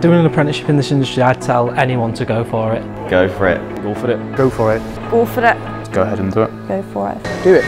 Doing an apprenticeship in this industry, I'd tell anyone to go for it. Go for it. Go for it. Go for it. Go for it. Just go ahead and do it. Go for it. Do it.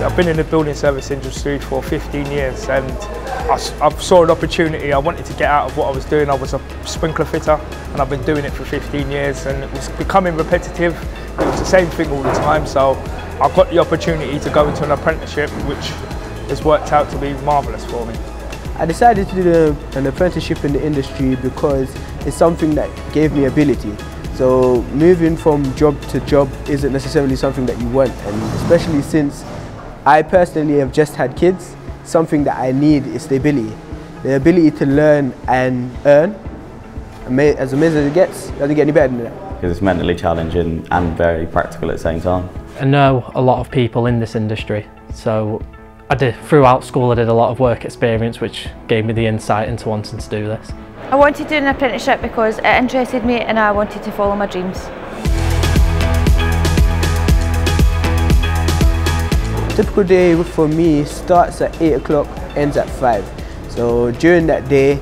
I've been in the building service industry for 15 years and I saw an opportunity. I wanted to get out of what I was doing. I was a sprinkler fitter and I've been doing it for 15 years and it was becoming repetitive. It was the same thing all the time, so I got the opportunity to go into an apprenticeship, which has worked out to be marvellous for me. I decided to do an apprenticeship in the industry because it's something that gave me ability. So moving from job to job isn't necessarily something that you want, and especially since I personally have just had kids, something that I need is stability. The ability to learn and earn, as amazing as it gets, doesn't get any better than that. Because it's mentally challenging and very practical at the same time. I know a lot of people in this industry, so throughout school I did a lot of work experience, which gave me the insight into wanting to do this. I wanted to do an apprenticeship because it interested me and I wanted to follow my dreams. A typical day for me starts at 8 o'clock, ends at 5. So during that day,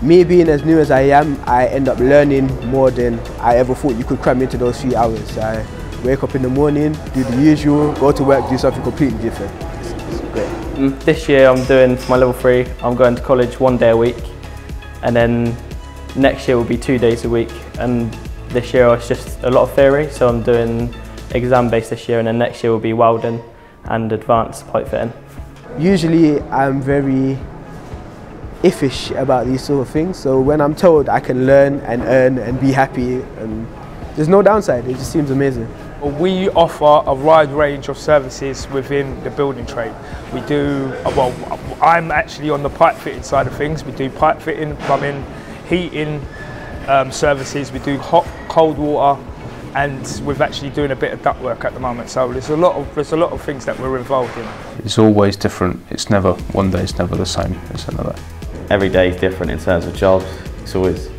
me being as new as I am, I end up learning more than I ever thought you could cram into those few hours. So I wake up in the morning, do the usual, go to work, do something completely different. It's great. This year I'm doing my level 3, I'm going to college one day a week, and then next year will be 2 days a week, and this year it's just a lot of theory, so I'm doing exam based this year, and then next year will be welding and advanced pipe fitting. Usually I'm very iffish about these sort of things, so when I'm told I can learn and earn and be happy, and there's no downside, it just seems amazing. We offer a wide range of services within the building trade. We do, well, I'm actually on the pipe fitting side of things. We do pipe fitting, plumbing, heating services, we do hot, cold water, and we're actually doing a bit of duct work at the moment, so there's a lot of things that we're involved in. It's always different. It's never one day. It's never the same. It's another. Every day is different in terms of jobs. It's always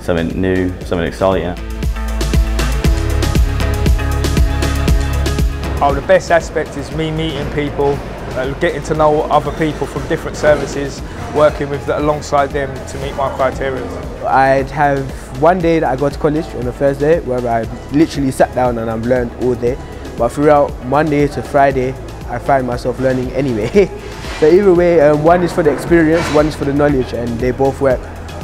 something new, something exciting. Oh, the best aspect is me meeting people, getting to know other people from different services, working with alongside them to meet my criteria. I'd have one day that I go to college on a Thursday where I literally sat down and I've learned all day, but throughout Monday to Friday I find myself learning anyway. So either way, one is for the experience, one is for the knowledge, and they both work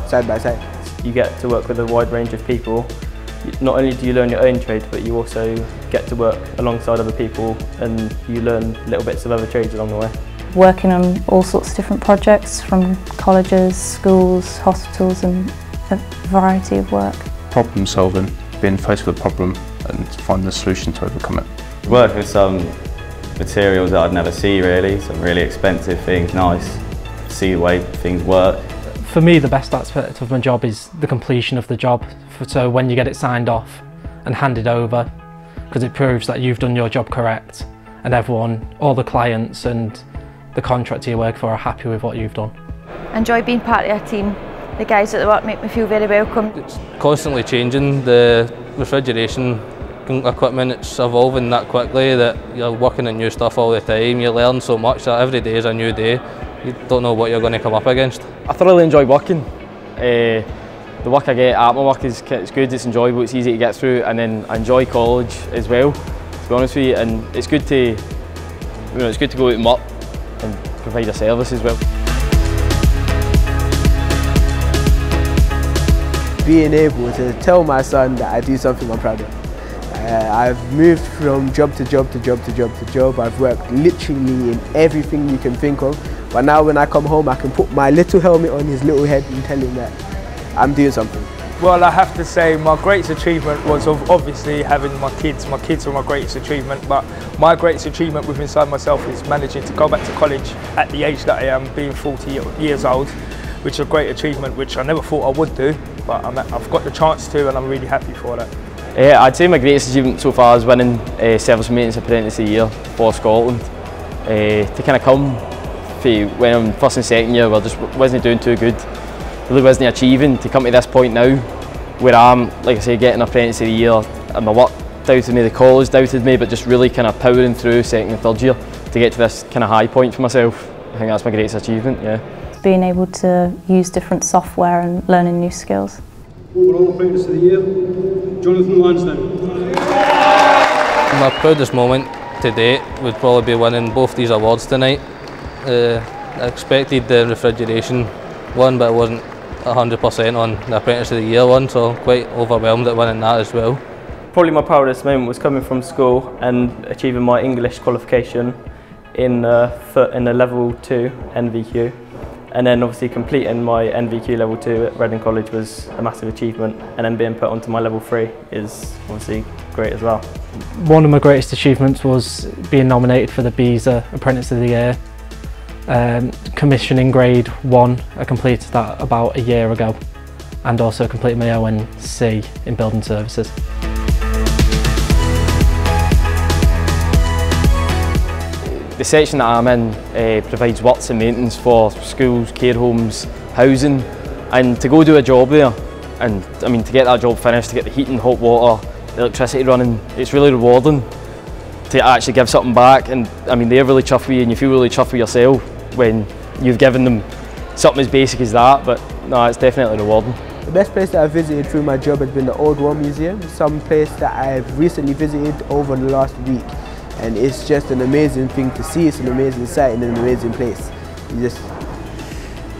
side by side. You get to work with a wide range of people. Not only do you learn your own trade, but you also get to work alongside other people and you learn little bits of other trades along the way. Working on all sorts of different projects from colleges, schools, hospitals, and a variety of work. Problem solving, being faced with a problem and finding a solution to overcome it. Work with some materials that I'd never see really, some really expensive things, nice, see the way things work. For me, the best aspect of my job is the completion of the job, so when you get it signed off and handed over, because it proves that you've done your job correct and everyone, all the clients and the contractor you work for are happy with what you've done. Enjoy being part of your team. The guys at the work make me feel very welcome. It's constantly changing, the refrigeration equipment, it's evolving that quickly that you're working on new stuff all the time. You learn so much that every day is a new day. You don't know what you're going to come up against. I thoroughly enjoy working. The work I get at my work is it's good, it's enjoyable, it's easy to get through, and then I enjoy college as well, to be honest with you, and it's good to, you know, it's good to go out and work and provide a service as well. Being able to tell my son that I do something I'm proud of. I've moved from job to job to job to job to job. I've worked literally in everything you can think of. But now when I come home, I can put my little helmet on his little head and tell him that I'm doing something. Well, I have to say my greatest achievement was obviously having my kids. My kids were my greatest achievement, but my greatest achievement within inside myself is managing to go back to college at the age that I am, being 40 years old, which is a great achievement, which I never thought I would do, but I've got the chance to, and I'm really happy for that. Yeah, I'd say my greatest achievement so far is winning Service Maintenance Apprentice of the Year for Scotland. To kind of come to when I'm first and second year, I just wasn't doing too good, really wasn't achieving, to come to this point now where I'm, like I say, getting Apprentice of the Year, and my work doubted me, the college doubted me, but just really kind of powering through second and third year to get to this kind of high point for myself. I think that's my greatest achievement, yeah. Being able to use different software and learning new skills. Overall Apprentice of the Year, Jonathan Lansdowne. My proudest moment to date would probably be winning both these awards tonight. I expected the refrigeration one, but I wasn't 100% on the Apprentice of the Year one, so I'm quite overwhelmed at winning that as well. Probably my proudest moment was coming from school and achieving my English qualification in the level 2 NVQ. And then obviously completing my NVQ level 2 at Reading College was a massive achievement, and then being put onto my level 3 is obviously great as well. One of my greatest achievements was being nominated for the BESA Apprentice of the Year. Commissioning grade 1, I completed that about a year ago, and also completed my ONC in building services. The section that I'm in provides works and maintenance for schools, care homes, housing, and to go do a job there, and I mean to get that job finished, to get the heating, hot water, the electricity running, it's really rewarding to actually give something back, and I mean they're really chuffed with you and you feel really chuffed with yourself when you've given them something as basic as that, but no, it's definitely rewarding. The best place that I've visited through my job has been the Old War Museum, some place that I've recently visited over the last week. And it's just an amazing thing to see, it's an amazing sight and an amazing place.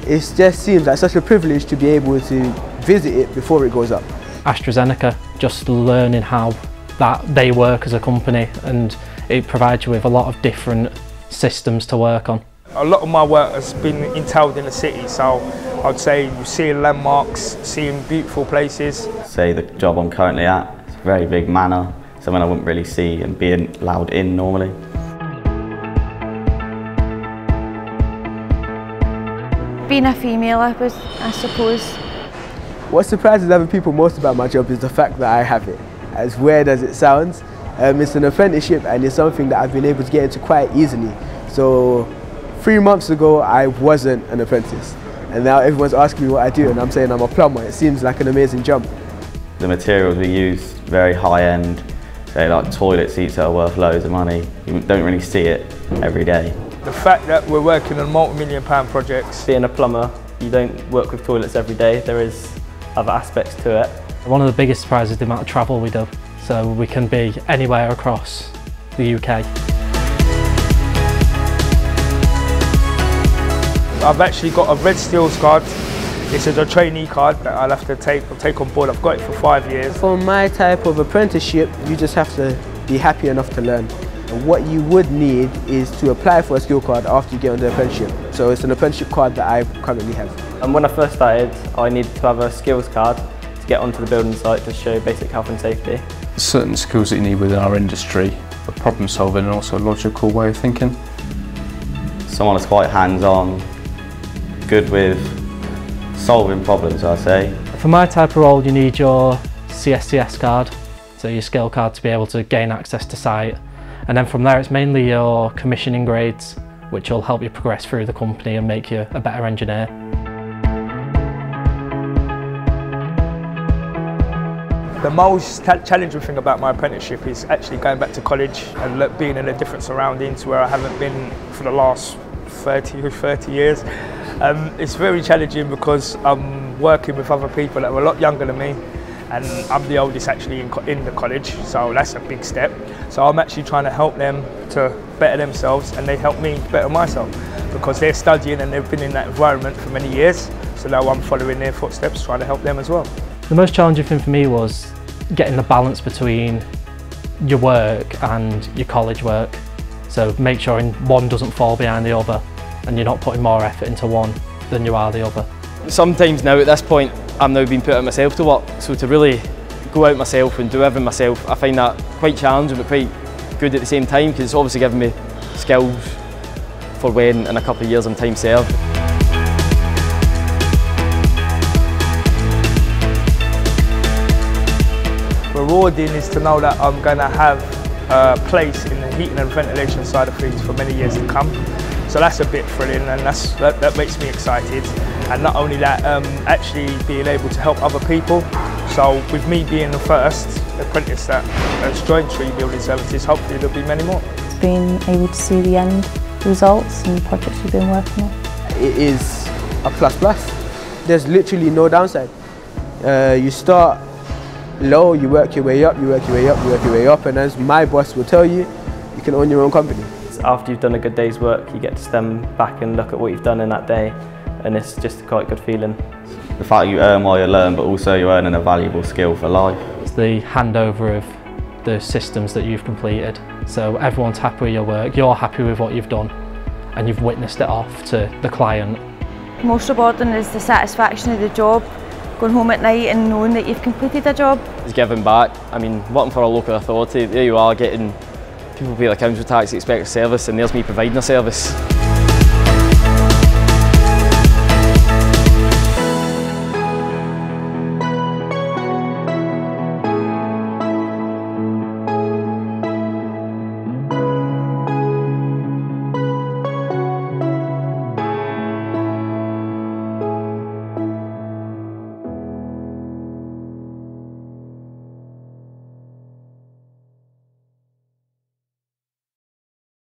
It just seems like such a privilege to be able to visit it before it goes up. AstraZeneca, just learning how that they work as a company, and it provides you with a lot of different systems to work on. A lot of my work has been entailed in the city, so I'd say you're seeing landmarks, seeing beautiful places. Say the job I'm currently at, it's a very big manor. Something I wouldn't really see and being allowed in normally. Being a female, I suppose. What surprises other people most about my job is the fact that I have it. As weird as it sounds, it's an apprenticeship and it's something that I've been able to get into quite easily. So 3 months ago, I wasn't an apprentice. And now everyone's asking me what I do and I'm saying I'm a plumber. It seems like an amazing jump. The materials we use, very high end. Say like toilet seats that are worth loads of money. You don't really see it every day. The fact that we're working on multi-million-pound projects. Being a plumber, you don't work with toilets every day. There is other aspects to it. One of the biggest surprises is the amount of travel we do. So we can be anywhere across the UK. I've actually got a Red Steel's card. It's a trainee card that I'll have to take on board. I've got it for 5 years. For my type of apprenticeship, you just have to be happy enough to learn. And what you would need is to apply for a skill card after you get on the apprenticeship. So it's an apprenticeship card that I currently have. And when I first started, I needed to have a skills card to get onto the building site to show basic health and safety. Certain skills that you need within our industry are problem solving and also a logical way of thinking. Someone is quite hands-on, good with solving problems, I say. For my type of role, you need your CSCS card, so your skill card, to be able to gain access to site. And then from there, it's mainly your commissioning grades, which will help you progress through the company and make you a better engineer. The most challenging thing about my apprenticeship is actually going back to college and being in a different surroundings where I haven't been for the last 30 years. It's very challenging because I'm working with other people that were a lot younger than me, and I'm the oldest actually in the college, so that's a big step. So I'm actually trying to help them to better themselves, and they help me better myself because they're studying and they've been in that environment for many years, so now I'm following their footsteps, trying to help them as well. The most challenging thing for me was getting the balance between your work and your college work, so make sure one doesn't fall behind the other and you're not putting more effort into one than you are the other. Sometimes now at this point I'm now being put out myself to work, so to really go out myself and do everything myself, I find that quite challenging but quite good at the same time, because it's obviously given me skills for when in a couple of years I'm time served. Rewarding is to know that I'm going to have a place in the heating and ventilation side of things for many years to come. So that's a bit thrilling, and that makes me excited. And not only that, actually being able to help other people. So with me being the first apprentice that has joined Tree Building Services, hopefully there'll be many more. Being able to see the end results and the projects you've been working on. It is a plus. There's literally no downside. You start low, you work your way up, you work your way up, you work your way up, and as my boss will tell you, you can own your own company. After you've done a good day's work, you get to stem back and look at what you've done in that day, and it's just quite a good feeling. The fact you earn while you learn, but also you're earning a valuable skill for life. It's the handover of the systems that you've completed, so everyone's happy with your work, you're happy with what you've done, and you've witnessed it off to the client. Most rewarding is the satisfaction of the job. Going home at night and knowing that you've completed a job. It's giving back. I mean, working for a local authority, there you are, getting people pay their council tax, expect a service, and there's me providing a service.